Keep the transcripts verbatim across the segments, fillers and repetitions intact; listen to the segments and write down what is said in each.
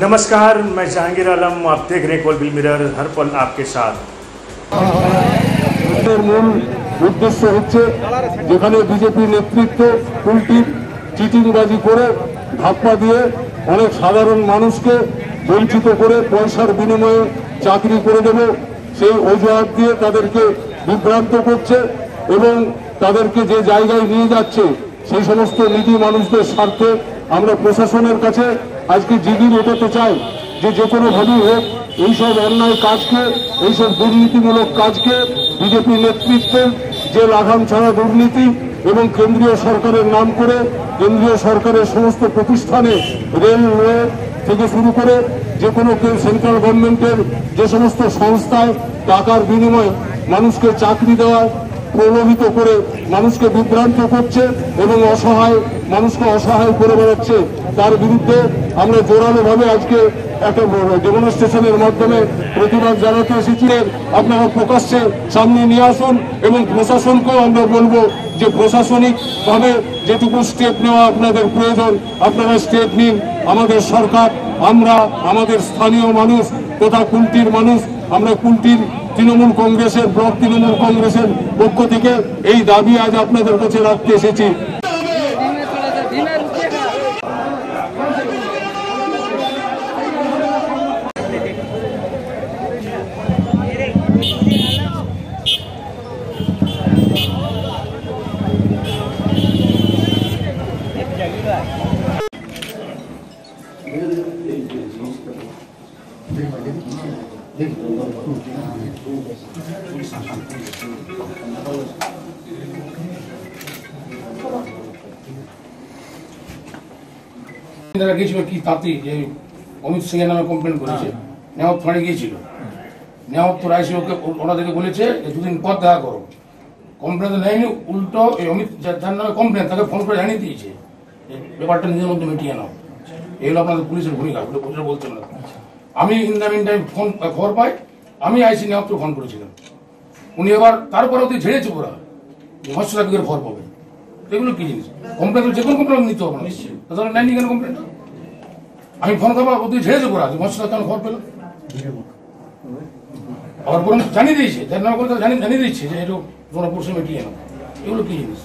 नमस्कार, मैं जहांगीर आलम। आप देख रहे हैं कोलबिल मिरर, हर पल आपके साथ। मूल उद्देश्य হচ্ছে যেখানে বিজেপি নেতৃত্ব উল্টি চিটিংবাজি করে ধাপ্পা দিয়ে অনেক সাধারণ মানুষকে বঞ্চিত করে পয়সার বিনিময়ে চাকরি করে দেবে সেই অজুহাত দিয়ে তাদেরকে বিভ্রান্ত করছে এবং তাদেরকে যে জায়গায় নিয়ে যাচ্ছে সেই সমস্ত নীতি মানুষদের স্বার্থে আমরা প্রশাসনের কাছে আজকে জিগির ওঠাতে চাই যে যে কোনোভাবেই হোক এইসব অন্যায় কাজকে, এইসব দুর্নীতিমূলক কাজকে বিজেপি নেতৃত্বের যে লাগাম ছাড়া দুর্নীতি এবং কেন্দ্রীয় সরকারের নাম করে কেন্দ্রীয় সরকারের সমস্ত প্রতিষ্ঠানে রেলওয়ে থেকে শুরু করে যে কোনো সেন্ট্রাল গভর্নমেন্টের যে সমস্ত সংস্থায় টাকার বিনিময়ে মানুষকে চাকরি দেওয়া প্রলোভিত করে মানুষকে বিভ্রান্ত করছে এবং অসহায় মানুষকে অসহায় করে বেড়াচ্ছে তার বিরুদ্ধে আমরা জোরালোভাবে আজকে একটা ডেমনস্ট্রেশনের মাধ্যমে প্রতিবাদ জানাতে এসেছি। আপনারা প্রকাশ্যে সামনে নিয়ে আসুন এবং প্রশাসনকেও আমরা বলবো যে প্রশাসনিকভাবে যেটুকু স্টেপ নেওয়া আপনাদের প্রয়োজন আপনারা স্টেপ নিন। আমাদের সরকার, আমরা, আমাদের স্থানীয় মানুষ তথা কুলটির মানুষ, আমরা কুলটির তৃণমূল কংগ্রেসের, ব্লক তৃণমূল কংগ্রেসের পক্ষ থেকে এই দাবি আজ আপনাদের কাছে রাখতে এসেছি। তাঁতি যে অমিত সিং এর নামে কমপ্লেন করেছে নেওয়া ফাঁড়ে গিয়েছিল, নেওয়া তো রায় সিংহকে ওরা থেকে বলেছে দুদিন পর দেখা করো, কমপ্লেন তো নেয়নি, উল্টো অমিত যার নামে কমপ্লেন তাকে ফোন করে জানিয়ে দিয়েছে ব্যাপারটা নিজের মধ্যে মিটিয়ে নাও। এই হলো আপনাদের পুলিশের ভূমিকা, বলছেন না। আমি in the meantime phone খবর পাই, আমি আইসি নেওয়াকে ফোন করেছিলাম, উনি এবার তারপরে ওদের ঝেড়েছে ওরা মৎস্য চাকরির খবর পাবে। এগুলো কি জিনিস? কমপ্লেন তো যে কোনো কমপ্লেন নিতে হবে, নিশ্চয়ই তাহলে নেয়নি কেন কমপ্লেনটা? আমি ফোন করবো ওদের ঝেড়েছে ওরা মৎস্য চাকরি খবর পেল, আবার বরং জানিয়ে দিয়েছে, জানিয়ে দিচ্ছে যে এটা তোমরা পরশু মিটিয়ে নাও। এগুলো কি জিনিস?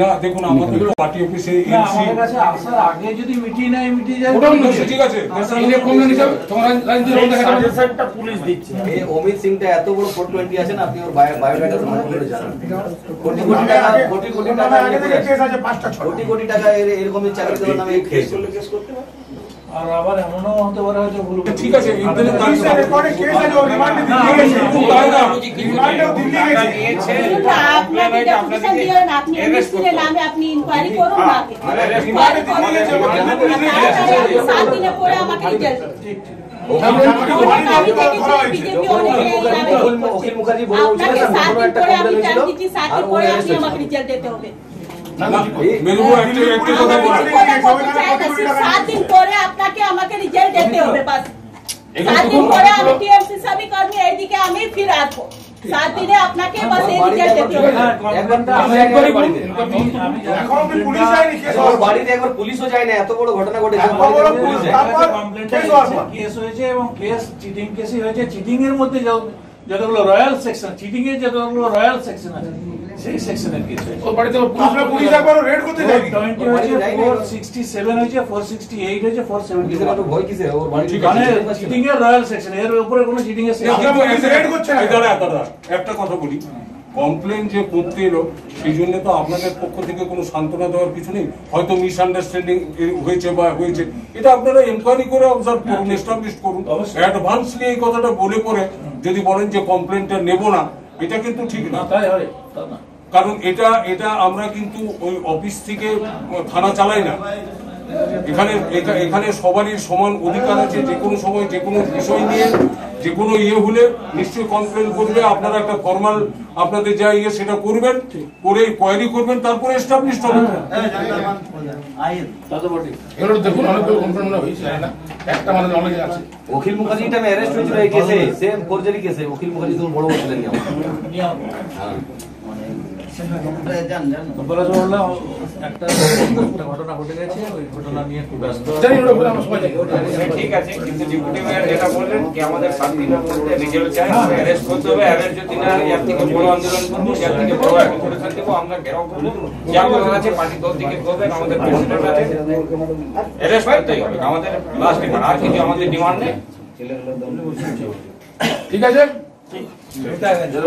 না দেখুন, আমাদের পার্টি অফিসে আমাদের কাছে আসার আগে যদি মিটিয়ে নাই মিটিয়ে যায় ওটা ঠিক আছে, এটা কমলে নিছাও তোমরা লাইন দিয়ে ওটা সাজেশনটা পুলিশ দিচ্ছে। এই অমিত সিংটা এত বড় ফোর টোয়েন্টি আছে না, আপনি ওর বায়োডাটা সম্মান করে জানেন, কোটি কোটি টাকা কোটি কোটি টাকা আগে থেকে কেস আছে, পাঁচটা ছয় কোটি কোটি টাকা এরকমই চাকরি দেওয়ার নামে কেস করলে কেস করতে না। আর আবার এমনও হতে পারে যে ভুল ঠিক আছে, ইন্টারনেট কাছে রেকর্ডে কেস আছে, রিমান্ড দিয়ে গেছে, রিমান্ড দিল্লি গেছে, আপনি আপনাদের দিয়ে আপনি এর নামে আপনি ইনকোয়ারি করুন না, রিমান্ড দিল্লি গেছে, সাত দিন পরে আমাকে রিজাল্ট ঠিক ওকিল মুখার্জি বলে ওখানে সাত দিন পরে আমি জানতে কি সাত দিন পরে আপনি আমাকে রিজাল্ট দিতে হবে। পুলিশও যায় না, এত বড় ঘটনা ঘটেছে এবং কেস চিটিং কেসই হয়েছে। চিটিং এর মধ্যে যতগুলো রয়্যাল সেকশন, চিটিং এর যতগুলো রয়্যাল সেকশন আছে সেই সেকশনের কেস ও বড় তো পুরো পুলিশ একবার রেড করতে যাবে। টোয়েন্টি হয়েছে, ফোর সিক্সটি সেভন হয়েছে, ফোর সিক্সটি এইট হয়েছে, ফোর সেভেন্টি তো ভয় কিসে ও মানে চিটিং এর রয়্যাল সেকশন এর উপরে কোনো চিটিং এর সেকশন রেড করছে না। দাঁড়া দাঁড়া একটা কথা বলি, কমপ্লেন যে করতে এলো সেই জন্য তো আপনাদের পক্ষ থেকে কোনো সান্ত্বনা দেওয়ার কিছু নেই, হয়তো মিস আন্ডারস্ট্যান্ডিং হয়েছে বা হয়েছে, এটা আপনারা এনকোয়ারি করে অবজার্ভ করুন, এস্টাবলিশ করুন। অ্যাডভান্সলি এই কথাটা বলে পরে যদি বলেন যে কমপ্লেনটা নেব না, এটা কিন্তু ঠিক না, তাই হয় না। কারণ এটা এটা আমরা কিন্তু ওই অফিস থেকে থানা চালাই না, এখানে এখানে সবারই সমান অধিকার আছে, যে কোনো সময় যে কোনো বিষয় নিয়ে যে কোনো ইয়ে হলে নিশ্চয়ই কমপ্লেন করবে, আপনারা একটা ফর্মাল আপনাদের যা ইয়ে সেটা করবেন, করে কোয়ারি করবেন, তারপরে এস্টাবলিশ হবে। অখিল মুখার্জি অ্যারেস্ট হয়েছিল এই কেসে, সেম ফোরজারি কেসে অখিল মুখার্জি তো বড় বড় ছিলেন। হ্যাঁ, ডিমান্ড নেই ঠিক আছে छीना जा रहा है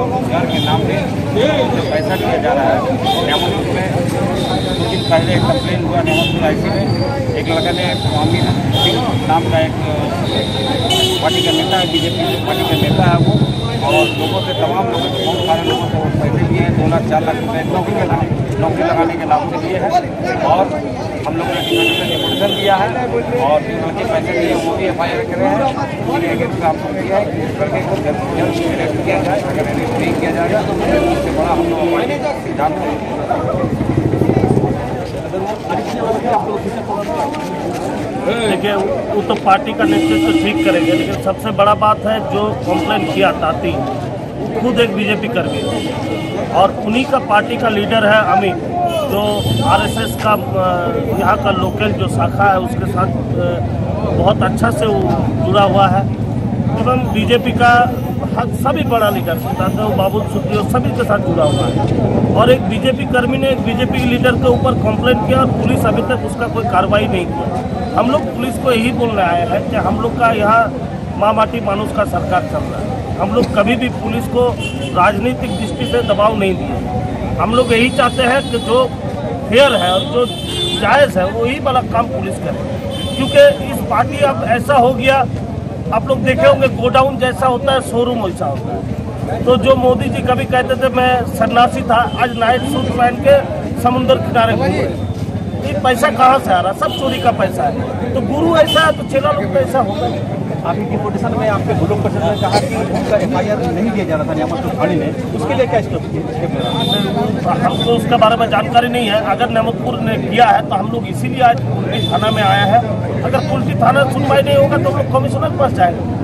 और रोजगार के नाम पे पैसा लिया जा रहा है। नेमोनिक में दो दिन पहले कंप्लेन हुआ नेमोनिक लाइसेंस में एक लड़का ने अमित सिंह नाम का एक पार्टी का नेता है, बीजेपी पार्टी का नेता है वो, और लोगों से तमाम लोगों से बहुत सारे लोगों को पैसे दिए हैं, दो लाख चार लाख रुपये नौकरी के नाम नौकरी लगाने के नाम से दिए हैं। और हम लोगों ने डिपोर्टेशन दिया है और जो पैसे दिए वो भी एफ आई आर कर रहे हैं। एक काम किया है कि इस करके को जल्द से जल्द अरेस्ट किया जाए, अगर अरेस्ट नहीं किया जाएगा तो उससे बड़ा हम लोगों को सिद्धांत करेंगे। देखिए वो तो पार्टी का नेतृत्व तो ठीक करेंगे, लेकिन सबसे बड़ा बात है जो कंप्लेन किया ताती खुद एक बीजेपी कर्मी और उन्हीं का पार्टी का लीडर है अमित, जो आरएसएस का यहाँ का लोकल जो शाखा है उसके साथ बहुत अच्छा से जुड़ा हुआ है। एवं तो बीजेपी का हक सभी बड़ा लीडर तो बाबुल सुप्रियो सभी के साथ जुड़ा हुआ है, और एक बीजेपी कर्मी ने एक बीजेपी लीडर के ऊपर कंप्लेंट किया और पुलिस अभी तक उसका कोई कार्रवाई नहीं किया। हम लोग पुलिस को यही बोलने आए हैं कि हम लोग का यहाँ माँ माटी मानुष का सरकार चल रहा है, हम लोग कभी भी पुलिस को राजनीतिक दृष्टि से दबाव नहीं दिए। हम लोग यही चाहते हैं कि जो फेयर है और जो जायज़ है वही वाला काम पुलिस करे, क्योंकि इस पार्टी अब ऐसा हो गया, आप लोग देखे होंगे गोडाउन जैसा होता है शोरूम वैसा होता है। तो जो मोदी जी कभी कहते थे मैं सन्यासी था, आज नाइट सूट पहन के समुद्र किनारे घूम रहे। ये पैसा कहाँ से आ रहा, सब चोरी का पैसा है। तो गुरु ऐसा है तो चेला लोग ऐसा होगा। आपकी डिपोर्टेशन में आपके ब्लॉक पर्सन ने कहा कि उनका एफ आई आर नहीं दिया जा रहा था नेमोनिक थाने में, उसके लिए क्या स्टेप? हमको उसके बारे में जानकारी नहीं है। अगर नेमोनिकपुर ने किया है तो हम लोग इसीलिए आज थाना में आया है। अगर पुलिस थाना सुनवाई नहीं होगा तो हम लोग कमिश्नर के पास जाएंगे।